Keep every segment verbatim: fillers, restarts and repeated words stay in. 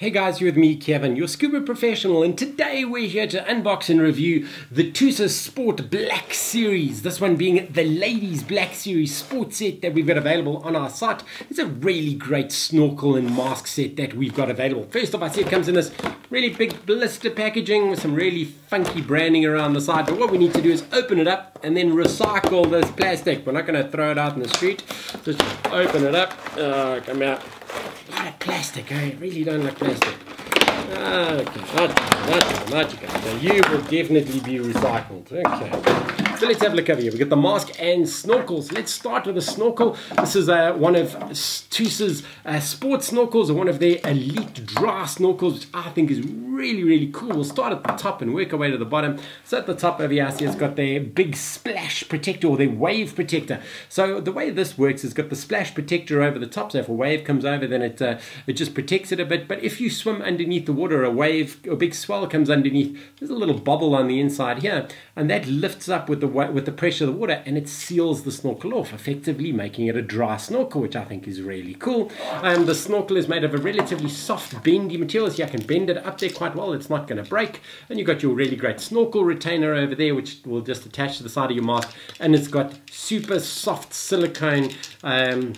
Hey guys, you're with me, Kevin, your scuba professional, and today we're here to unbox and review the TUSA Sport Black Series. This one being the Ladies Black Series sports set that we've got available on our site. It's a really great snorkel and mask set that we've got available. First off, I see it comes in this really big blister packaging with some really funky branding around the side. But what we need to do is open it up and then recycle this plastic. We're not going to throw it out in the street. Just open it up. Uh, come out. A lot of plastic, eh? I really don't like plastic. Okay, not, not, not, so you will definitely be recycled. Okay, so let's have a look over here. We've got the mask and snorkels. Let's start with a snorkel. This is uh, one of TUSA's uh, sports snorkels, or one of their elite dry snorkels, which I think is really, really cool. We'll start at the top and work our way to the bottom. So at the top over here, I see it's got their big splash protector, or their wave protector. So the way this works is it's got the splash protector over the top, so if a wave comes over, then it, uh, it just protects it a bit. But if you swim underneath the water, a wave, a big swell comes underneath, there's a little bubble on the inside here, and that lifts up with the with the pressure of the water, and it seals the snorkel off, effectively making it a dry snorkel, which I think is really cool. And um, the snorkel is made of a relatively soft, bendy material, so you can bend it up there quite well. It's not going to break. And you've got your really great snorkel retainer over there, which will just attach to the side of your mask, and it's got super soft silicone um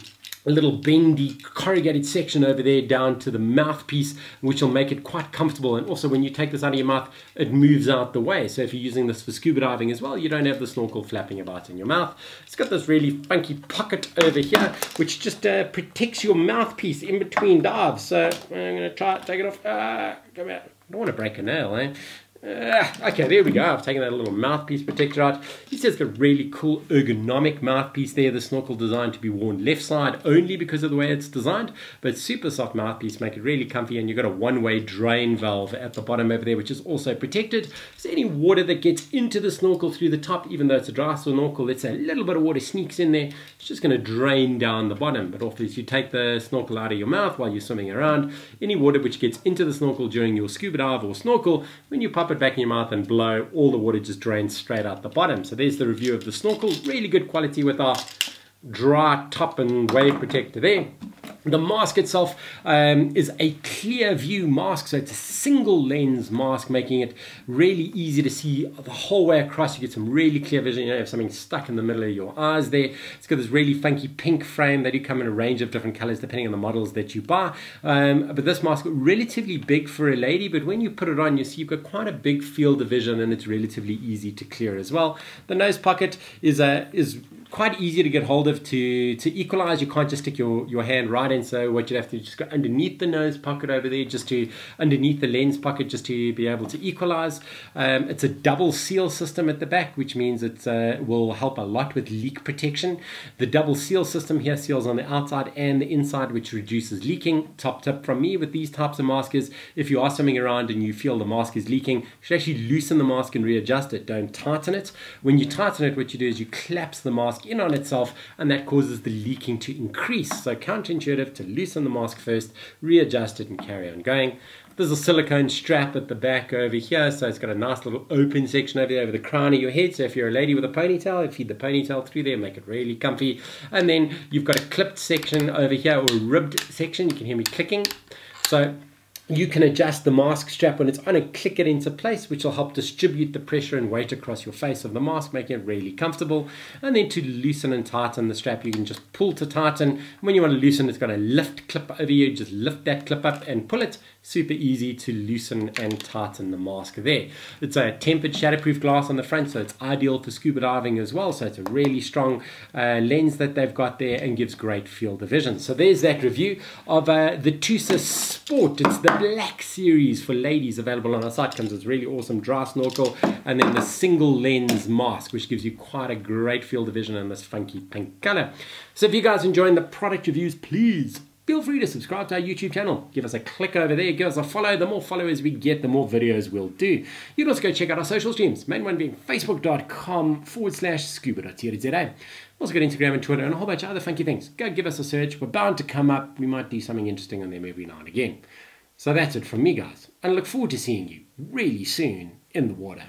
a little bendy corrugated section over there down to the mouthpiece, which will make it quite comfortable. And also, when you take this out of your mouth, it moves out the way. So if you're using this for scuba diving as well, you don't have the snorkel flapping about in your mouth. It's got this really funky pocket over here, which just uh, protects your mouthpiece in between dives. So I'm going to try take it off. Ah, come out. I don't want to break a nail, eh? Uh, okay, there we go. I've taken that little mouthpiece protector out. He says it's got a really cool ergonomic mouthpiece there. The snorkel designed to be worn left side only because of the way it's designed, but super soft mouthpiece, make it really comfy. And you've got a one-way drain valve at the bottom over there, which is also protected. So any water that gets into the snorkel through the top, even though it's a dry snorkel, let's say a little bit of water sneaks in there, it's just going to drain down the bottom. But obviously, if you take the snorkel out of your mouth while you're swimming around, any water which gets into the snorkel during your scuba dive or snorkel, when you pop it back in your mouth and blow, all the water just drains straight out the bottom. So there's the review of the snorkel. Really good quality with our dry top and wave protector there. The mask itself um, is a clear view mask, so it's a single lens mask, making it really easy to see the whole way across. You get some really clear vision. You don't have something stuck in the middle of your eyes there. It's got this really funky pink frame. They do come in a range of different colors depending on the models that you buy. Um, but this mask, relatively big for a lady, but when you put it on, you see you've got quite a big field of vision, and it's relatively easy to clear as well. The nose pocket is a is quite easy to get hold of to, to equalize. You can't just stick your, your hand right in, so what you'd have to do is just go underneath the nose pocket over there, just to, underneath the lens pocket, just to be able to equalize. Um, it's a double seal system at the back, which means it uh, will help a lot with leak protection. The double seal system here seals on the outside and the inside, which reduces leaking. Top tip from me with these types of masks is, if you are swimming around and you feel the mask is leaking, you should actually loosen the mask and readjust it. Don't tighten it. When you tighten it, what you do is you collapse the mask in on itself, and that causes the leaking to increase. So counterintuitive to loosen the mask first, readjust it, and carry on going. There's a silicone strap at the back over here, so it's got a nice little open section over there over the crown of your head. So if you're a lady with a ponytail, you feed the ponytail through there, make it really comfy. And then you've got a clipped section over here, or a ribbed section. You can hear me clicking. So you can adjust the mask strap when it's on and click it into place, which will help distribute the pressure and weight across your face of the mask, making it really comfortable. And then to loosen and tighten the strap, you can just pull to tighten. When you want to loosen, it's got a lift clip over here. Just lift that clip up and pull it. Super easy to loosen and tighten the mask there. It's a tempered shatterproof glass on the front, so it's ideal for scuba diving as well. So it's a really strong uh, lens that they've got there, and gives great field of vision. So there's that review of uh, the TUSA Sport. It's the Black Series for ladies, available on our site. Comes with really awesome dry snorkel, and then the single lens mask, which gives you quite a great field of vision in this funky pink color. So if you guys are enjoying the product reviews, please feel free to subscribe to our YouTube channel. Give us a click over there. Give us a follow. The more followers we get, the more videos we'll do. You can also go check out our social streams. Main one being facebook.com forward slash scuba.trza. Also got Instagram and Twitter and a whole bunch of other funky things. Go give us a search. We're bound to come up. We might do something interesting on there every now and again. So that's it from me, guys, and I look forward to seeing you really soon in the water.